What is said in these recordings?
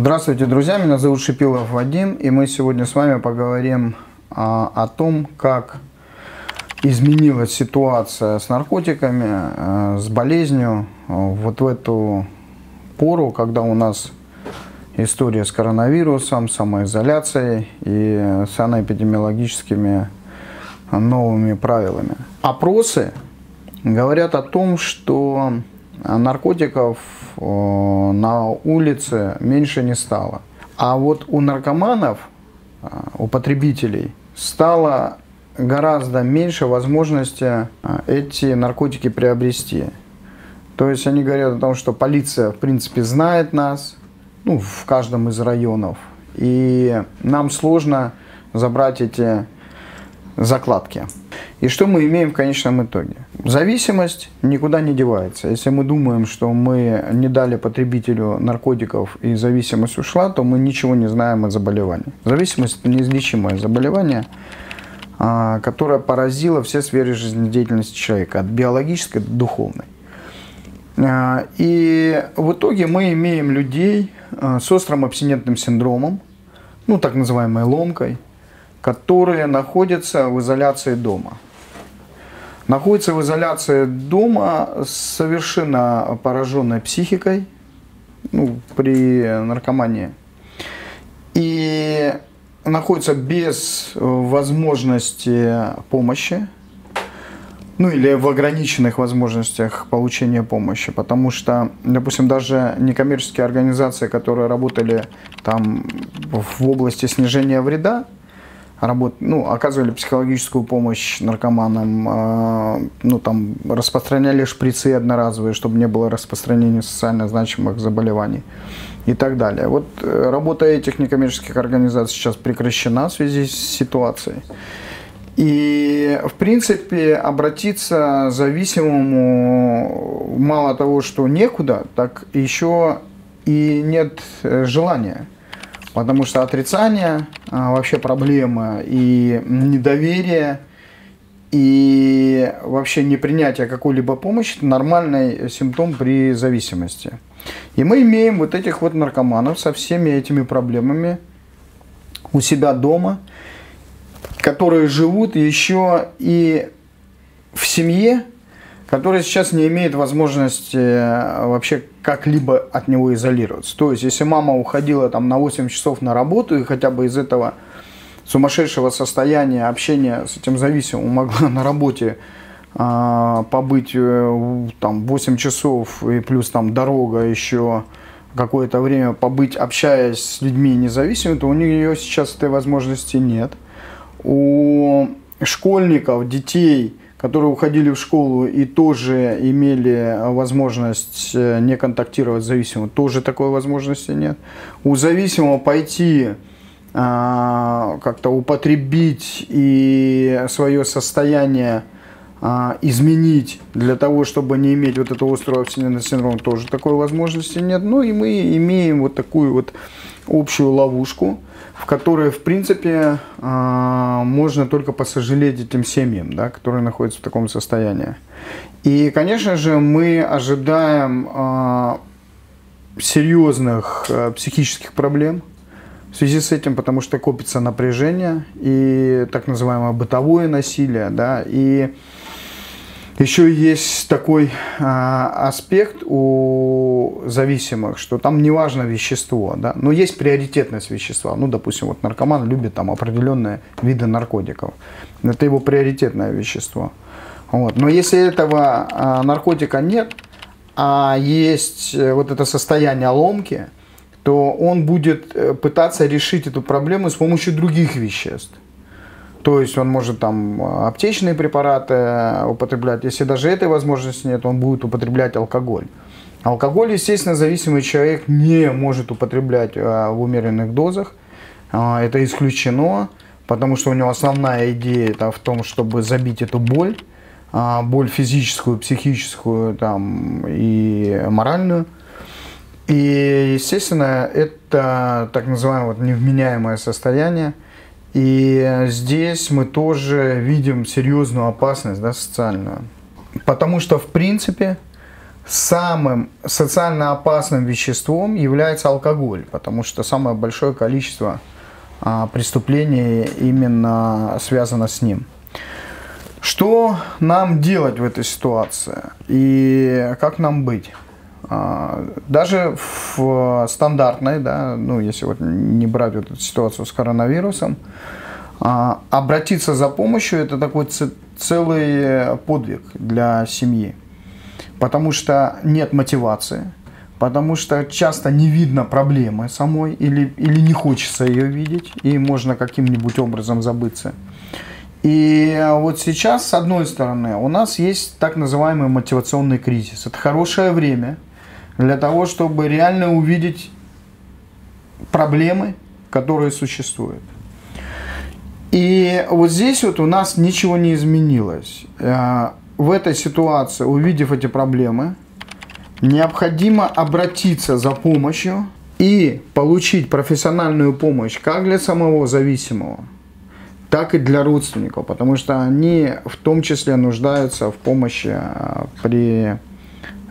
Здравствуйте, друзья! Меня зовут Шипилов Вадим, и мы сегодня с вами поговорим о том, как изменилась ситуация с наркотиками, с болезнью вот в эту пору, когда у нас история с коронавирусом, самоизоляцией и санэпидемиологическими новыми правилами. Опросы говорят о том, что наркотиков на улице меньше не стало. А вот у наркоманов, у потребителей, стало гораздо меньше возможности эти наркотики приобрести. То есть они говорят о том, что полиция, в принципе, знает нас, ну, в каждом из районов, и нам сложно забрать эти закладки. И что мы имеем в конечном итоге? Зависимость никуда не девается. Если мы думаем, что мы не дали потребителю наркотиков и зависимость ушла, то мы ничего не знаем о заболевании. Зависимость – это неизлечимое заболевание, которое поразило все сферы жизнедеятельности человека, от биологической до духовной. И в итоге мы имеем людей с острым абстинентным синдромом, ну так называемой ломкой, которые находятся в изоляции дома. Находятся в изоляции дома с совершенно пораженной психикой, ну, при наркомании. И находятся без возможности помощи, ну или в ограниченных возможностях получения помощи. Потому что, допустим, даже некоммерческие организации, которые работали там в области снижения вреда, оказывали психологическую помощь наркоманам, распространяли шприцы одноразовые, чтобы не было распространения социально значимых заболеваний и так далее. Вот работа этих некоммерческих организаций сейчас прекращена в связи с ситуацией. И, в принципе, обратиться зависимому мало того, что некуда, так еще и нет желания. Потому что отрицание, вообще проблема, и недоверие, и вообще непринятие какой-либо помощи – это нормальный симптом при зависимости. И мы имеем вот этих вот наркоманов со всеми этими проблемами у себя дома, которые живут еще и в семье, которая сейчас не имеет возможности вообще как-либо от него изолироваться. То есть, если мама уходила там, на 8 часов на работу, и хотя бы из этого сумасшедшего состояния общения с этим зависимым могла на работе побыть там, 8 часов, и плюс там, дорога еще какое-то время побыть, общаясь с людьми независимыми, то у нее сейчас этой возможности нет. У школьников, детей, которые уходили в школу и тоже имели возможность не контактировать с зависимым, тоже такой возможности нет. У зависимого пойти как-то употребить и свое состояние изменить для того, чтобы не иметь вот этого острого абстинентного синдрома, тоже такой возможности нет. Ну и мы имеем вот такую вот общую ловушку, в которой, в принципе, можно только посожалеть этим семьям, да, которые находятся в таком состоянии. И, конечно же, мы ожидаем серьезных психических проблем в связи с этим, потому что копится напряжение и так называемое бытовое насилие, да, и еще есть такой аспект у зависимых, что там не важно вещество, да, но есть приоритетность вещества. Ну, допустим, вот наркоман любит там определенные виды наркотиков. Это его приоритетное вещество. Вот. Но если этого наркотика нет, а есть вот это состояние ломки, то он будет пытаться решить эту проблему с помощью других веществ. То есть он может там аптечные препараты употреблять. Если даже этой возможности нет, он будет употреблять алкоголь. Алкоголь, естественно, зависимый человек не может употреблять в умеренных дозах. Это исключено, потому что у него основная идея это в том, чтобы забить эту боль. Боль физическую, психическую там, и моральную. И, естественно, это так называемое невменяемое состояние. И здесь мы тоже видим серьезную опасность, да, социальную. Потому что, в принципе, Самым социально опасным веществом является алкоголь, потому что самое большое количество преступлений именно связано с ним. Что нам делать в этой ситуации и как нам быть? Даже в стандартной, да, ну, если вот не брать вот эту ситуацию с коронавирусом, обратиться за помощью – это такой целый подвиг для семьи. Потому что нет мотивации, потому что часто не видно проблемы самой или не хочется ее видеть, и можно каким-нибудь образом забыться. И вот сейчас, с одной стороны, у нас есть так называемый мотивационный кризис. Это хорошее время для того, чтобы реально увидеть проблемы, которые существуют. И вот здесь вот у нас ничего не изменилось. В этой ситуации, увидев эти проблемы, необходимо обратиться за помощью и получить профессиональную помощь как для самого зависимого, так и для родственников, потому что они в том числе нуждаются в помощи при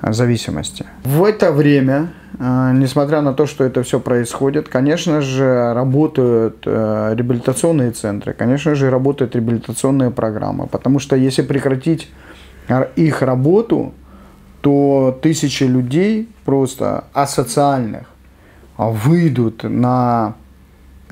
зависимости. В это время, несмотря на то, что это все происходит, конечно же, работают реабилитационные центры, конечно же, работают реабилитационные программы, потому что если прекратить их работу, то тысячи людей просто асоциальных выйдут на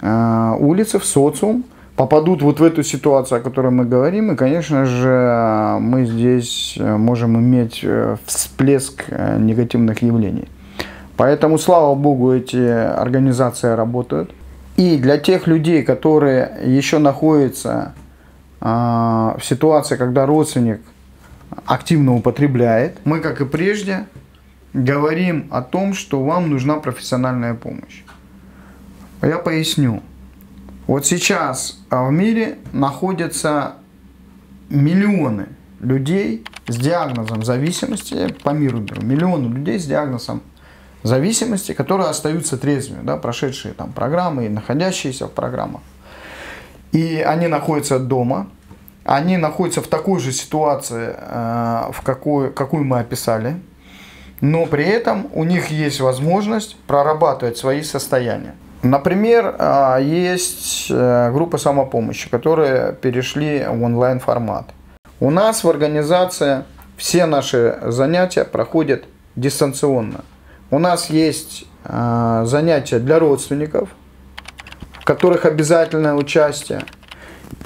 улицы, в социум, попадут вот в эту ситуацию, о которой мы говорим, и, конечно же, мы здесь можем иметь всплеск негативных явлений. Поэтому, слава богу, эти организации работают. И для тех людей, которые еще находятся в ситуации, когда родственник активно употребляет, мы, как и прежде, говорим о том, что вам нужна профессиональная помощь. Я поясню. Вот сейчас в мире находятся миллионы людей с диагнозом зависимости, по миру беру, миллионы людей с диагнозом зависимости, которые остаются трезвыми, да, прошедшие там программы и находящиеся в программах. И они находятся дома, они находятся в такой же ситуации, в какую мы описали, но при этом у них есть возможность прорабатывать свои состояния. Например, есть группы самопомощи, которые перешли в онлайн-формат. У нас в организации все наши занятия проходят дистанционно. У нас есть занятия для родственников, в которых обязательное участие,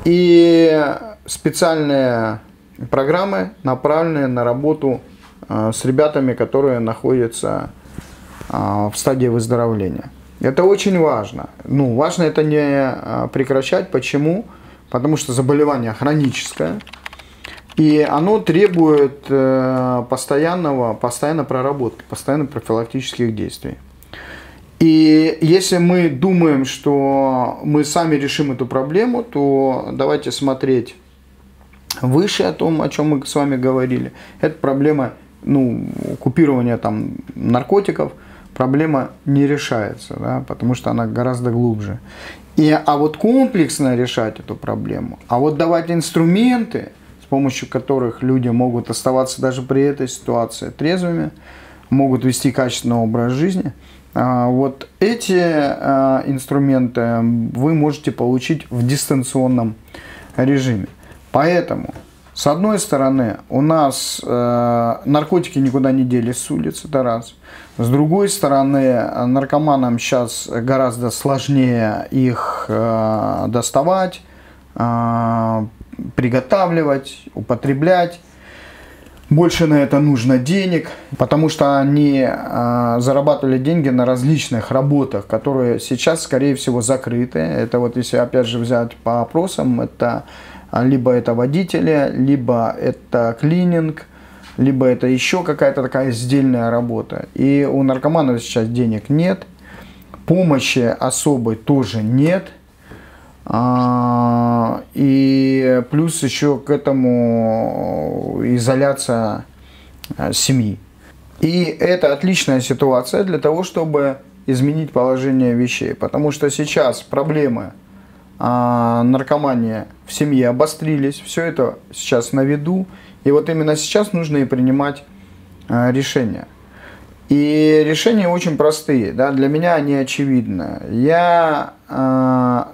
и специальные программы, направленные на работу с ребятами, которые находятся в стадии выздоровления. Это очень важно. Ну, важно это не прекращать. Почему? Потому что заболевание хроническое, и оно требует постоянной проработки, постоянных профилактических действий. И если мы думаем, что мы сами решим эту проблему, то давайте смотреть выше о том, о чем мы с вами говорили. Это проблема, ну, купирования там наркотиков. Проблема не решается, да, потому что она гораздо глубже. А вот комплексно решать эту проблему, а вот давать инструменты, с помощью которых люди могут оставаться даже при этой ситуации трезвыми, могут вести качественный образ жизни, вот эти инструменты вы можете получить в дистанционном режиме. Поэтому, с одной стороны, у нас наркотики никуда не делись с улиц, это раз. С другой стороны, наркоманам сейчас гораздо сложнее их доставать, приготавливать, употреблять. Больше на это нужно денег, потому что они зарабатывали деньги на различных работах, которые сейчас, скорее всего, закрыты. Это вот если опять же взять по опросам, это... Либо это водители, либо это клининг, либо это еще какая-то такая издельная работа. И у наркоманов сейчас денег нет, помощи особой тоже нет. И плюс еще к этому изоляция семьи. И это отличная ситуация для того, чтобы изменить положение вещей. Потому что сейчас проблемы наркомания в семье обострились, все это сейчас на виду, и вот именно сейчас нужно и принимать решения. И решения очень простые, да, для меня они очевидны. Я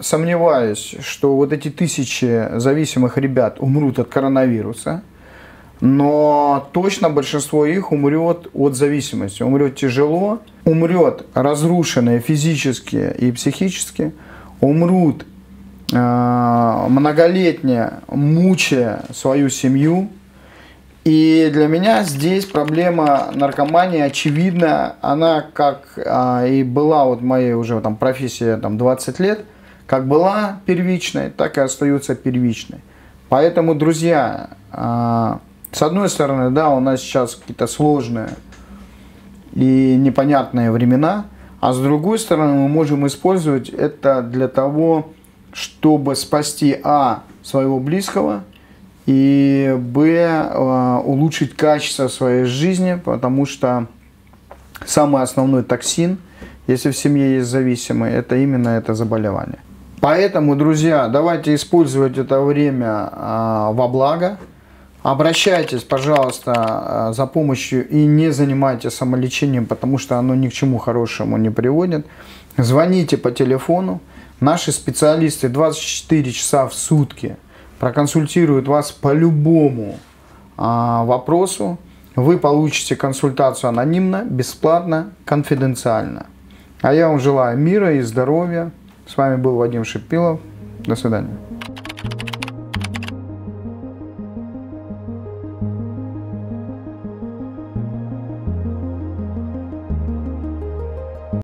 сомневаюсь, что вот эти тысячи зависимых ребят умрут от коронавируса, но точно большинство их умрет от зависимости, умрет тяжело, умрет разрушенные физически и психически, умрут многолетне, мучая свою семью. И для меня здесь проблема наркомании очевидна, она как и была вот моей уже там профессии там 20 лет, как была первичной, так и остается первичной. Поэтому, друзья, с одной стороны, да, у нас сейчас какие-то сложные и непонятные времена, а с другой стороны мы можем использовать это для того, чтобы спасти своего близкого, и б, улучшить качество своей жизни, потому что самый основной токсин, если в семье есть зависимый, это именно это заболевание. Поэтому, друзья, давайте использовать это время во благо. Обращайтесь, пожалуйста, за помощью и не занимайтесь самолечением, потому что оно ни к чему хорошему не приводит. Звоните по телефону. Наши специалисты 24 часа в сутки проконсультируют вас по любому вопросу. Вы получите консультацию анонимно, бесплатно, конфиденциально. А я вам желаю мира и здоровья. С вами был Вадим Шипилов. До свидания.